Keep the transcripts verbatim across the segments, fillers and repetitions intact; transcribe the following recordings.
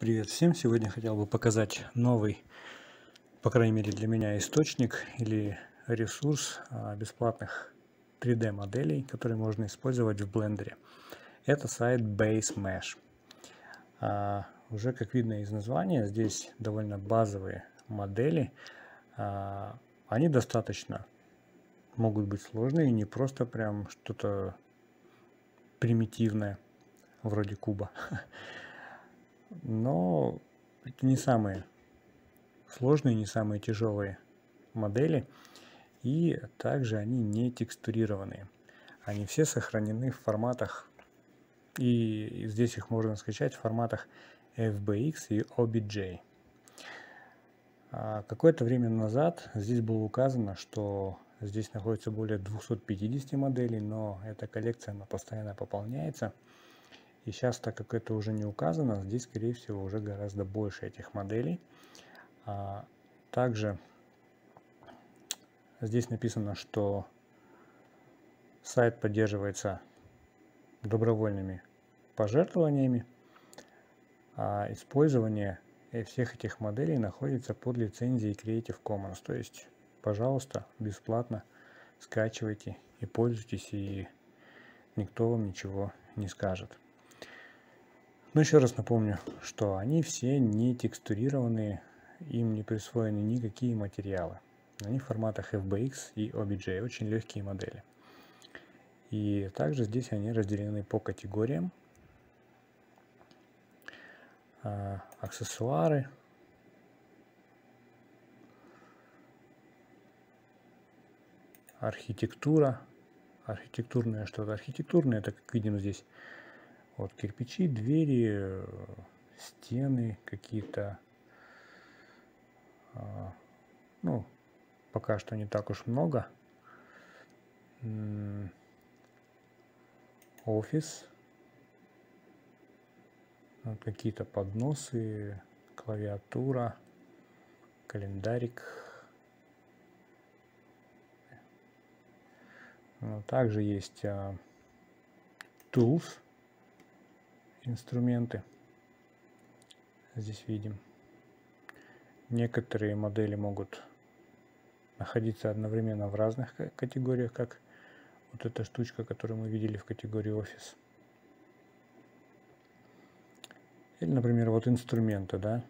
Привет всем! Сегодня хотел бы показать новый, по крайней мере для меня, источник или ресурс бесплатных три дэ моделей, которые можно использовать в Blender. Это сайт BaseMesh. Уже, как видно из названия, здесь довольно базовые модели. Они достаточно могут быть сложные, не просто прям что-то примитивное, вроде куба. Но это не самые сложные, не самые тяжелые модели. И также они не текстурированные. Они все сохранены в форматах, и здесь их можно скачать в форматах эф би экс и о би джей. Какое-то время назад здесь было указано, что здесь находится более двухсот пятидесяти моделей, но эта коллекция она постоянно пополняется. И сейчас, так как это уже не указано, здесь, скорее всего, уже гораздо больше этих моделей. А также здесь написано, что сайт поддерживается добровольными пожертвованиями. А использование всех этих моделей находится под лицензией Creative Commons. То есть, пожалуйста, бесплатно скачивайте и пользуйтесь, и никто вам ничего не скажет. Но еще раз напомню, что они все не текстурированные, им не присвоены никакие материалы. Они в форматах эф би экс и о би джей, очень легкие модели. И также здесь они разделены по категориям. Аксессуары. Архитектура. Архитектурное что-то. Архитектурное, это, как видим, здесь... Вот кирпичи, двери, стены какие-то, ну, пока что не так уж много. Офис, какие-то подносы, клавиатура, календарик. Также есть tools. Инструменты здесь видим. Некоторые модели могут находиться одновременно в разных категориях, как вот эта штучка, которую мы видели в категории офис. Или, например, вот инструменты, да?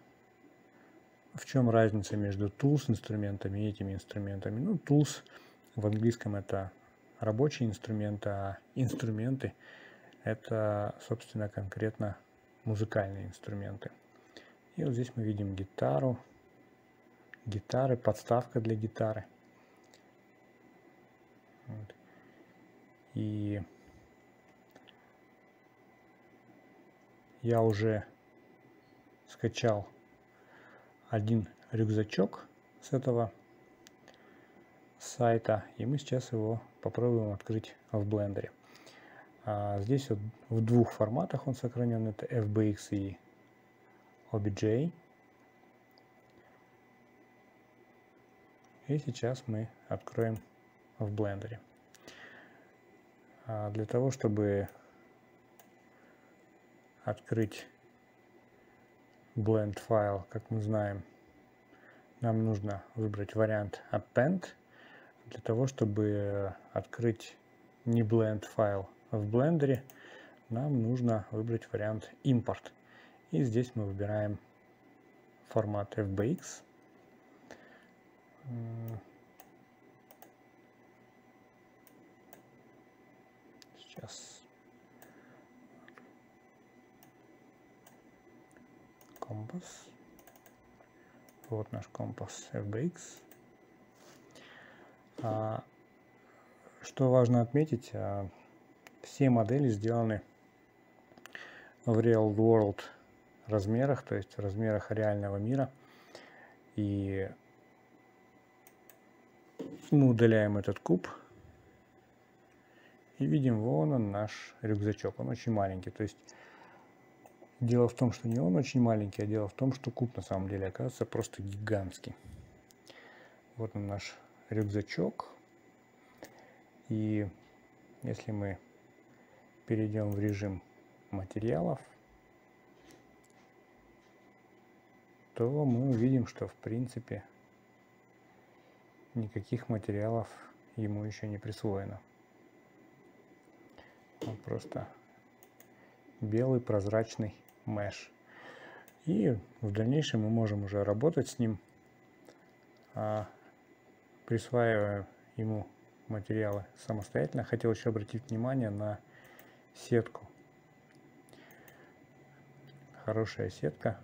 В чем разница между tools инструментами и этими инструментами? Ну, tools в английском это рабочие инструменты, а инструменты это, собственно, конкретно музыкальные инструменты. И вот здесь мы видим гитару, гитары, подставка для гитары. Вот. И я уже скачал один рюкзачок с этого сайта, и мы сейчас его попробуем открыть в Blender. Здесь вот в двух форматах он сохранен, это эф би экс и о би джей. И сейчас мы откроем в Blender. Для того, чтобы открыть blend файл, как мы знаем, нам нужно выбрать вариант Append. Для того, чтобы открыть не blend файл, в Blender нам нужно выбрать вариант импорт. И здесь мы выбираем формат эф би экс. Сейчас. Компас. Вот наш компас эф би экс. А, что важно отметить, все модели сделаны в Real World размерах, то есть в размерах реального мира. И мы удаляем этот куб. И видим, вон он, наш рюкзачок. Он очень маленький. То есть дело в том, что не он очень маленький, а дело в том, что куб на самом деле оказывается просто гигантский. Вот он, наш рюкзачок. И если мы перейдем в режим материалов, то мы увидим, что в принципе никаких материалов ему еще не присвоено. Он просто белый прозрачный меш. И в дальнейшем мы можем уже работать с ним, присваивая ему материалы самостоятельно. Хотел еще обратить внимание на сетку. Хорошая сетка.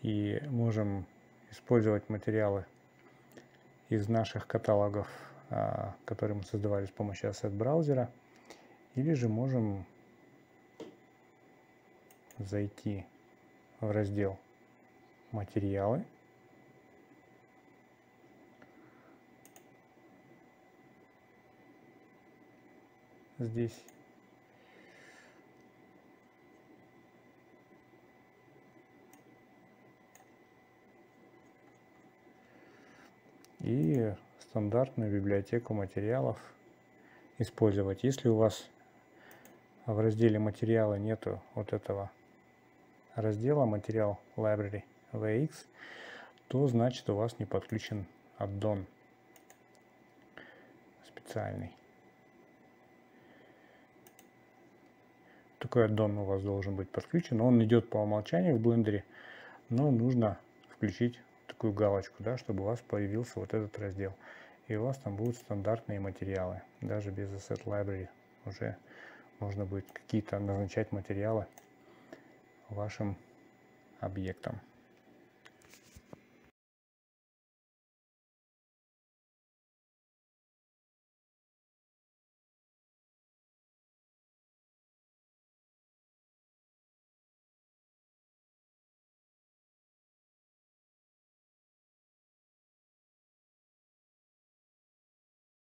И можем использовать материалы из наших каталогов, которые мы создавали с помощью Asset Browser, или же можем зайти в раздел «Материалы» здесь и стандартную библиотеку материалов использовать. Если у вас в разделе «Материалы» нету вот этого раздела «Материал Library ви экс», то значит у вас не подключен аддон специальный. Такой аддон у вас должен быть подключен. Он идет по умолчанию в Blender, но нужно включить такую галочку, да, чтобы у вас появился вот этот раздел. И у вас там будут стандартные материалы. Даже без Asset Library уже можно будет какие-то назначать материалы вашим объектам.